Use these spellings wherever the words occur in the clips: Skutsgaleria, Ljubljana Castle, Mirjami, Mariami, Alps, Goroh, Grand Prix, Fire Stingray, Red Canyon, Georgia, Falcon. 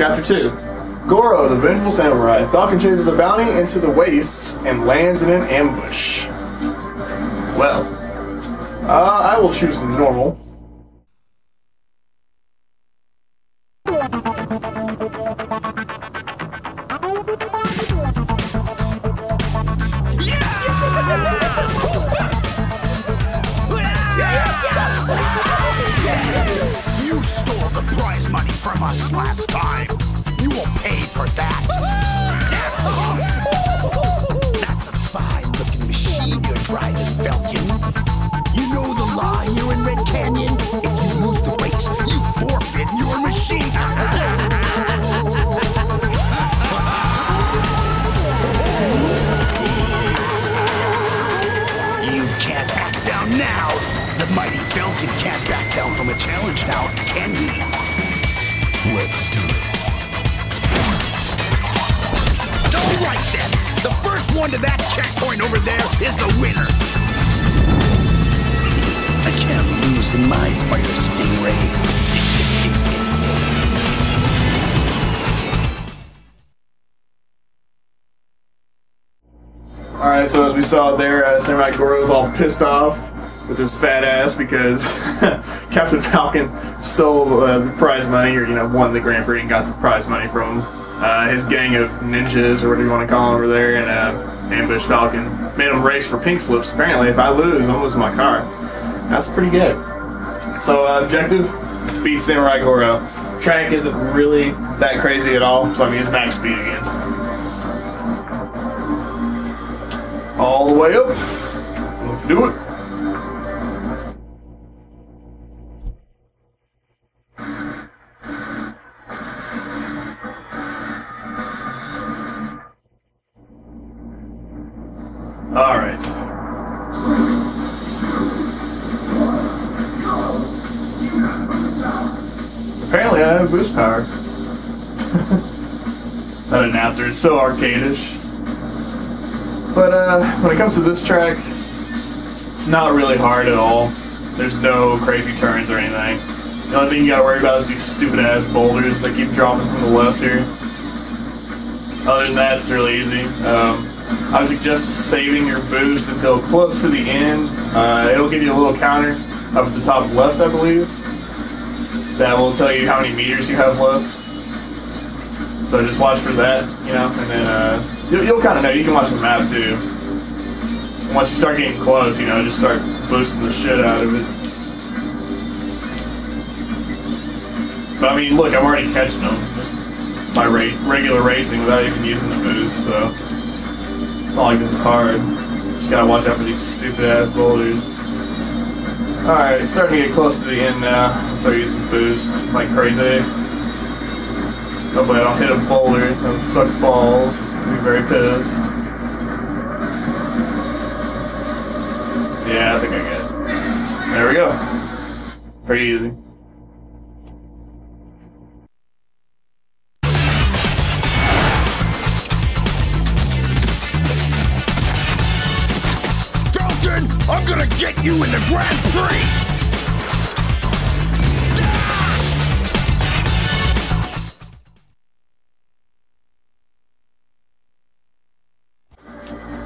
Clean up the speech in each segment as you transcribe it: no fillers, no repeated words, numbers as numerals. Chapter 2. Goroh, the Vengeful Samurai. Falcon chases a bounty into the wastes and lands in an ambush. Well, I will choose normal. You stole the prize money from us last time. You will pay for that. That's a fine-looking machine you're driving, Falcon. You know the law here in Red Canyon? If you lose the race, you forfeit your machine. Now, the mighty Falcon can't back down from a challenge now, can he? Let's do it. All right then, the first one to that checkpoint over there is the winner. I can't lose in my Fire Stingray. Alright, so as we saw there, Samurai Goroh's all pissed off with his fat ass because Captain Falcon stole the prize money, or, you know, won the Grand Prix and got the prize money from him. His gang of ninjas, or whatever you want to call them, over there, and ambushed Falcon. Made him race for pink slips. Apparently, if I lose, I'm losing my car. That's pretty good. So, objective, beat Samurai Goroh. Track isn't really that crazy at all, so I'm going to use max speed again. All the way up. Let's do it. All right. Apparently I have boost power. That announcer is so arcade-ish. But when it comes to this track, it's not really hard at all. There's no crazy turns or anything. The only thing you gotta worry about is these stupid ass boulders that keep dropping from the left here. Other than that, it's really easy. I would suggest saving your boost until close to the end. It'll give you a little counter up at the top left, I believe. That will tell you how many meters you have left. So just watch for that, you know, and then you'll kind of know. You can watch the map too. And once you start getting close, you know, just start boosting the shit out of it. But I mean, look, I'm already catching them just by regular racing without even using the boost, so it's not like this is hard. Just gotta watch out for these stupid ass boulders. All right, it's starting to get close to the end now. I'm starting using boost like crazy. Hopefully I don't hit a boulder and suck balls. I'll be very pissed. Yeah, I think I get it. There we go. Pretty easy. Falcon, I'm gonna get you in the Grand Prix!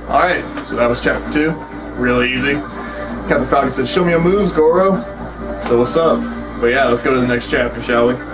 Alright, so that was chapter 2. Really easy. Captain Falcon said, show me your moves, Goroh. So what's up? But yeah, let's go to the next chapter, shall we?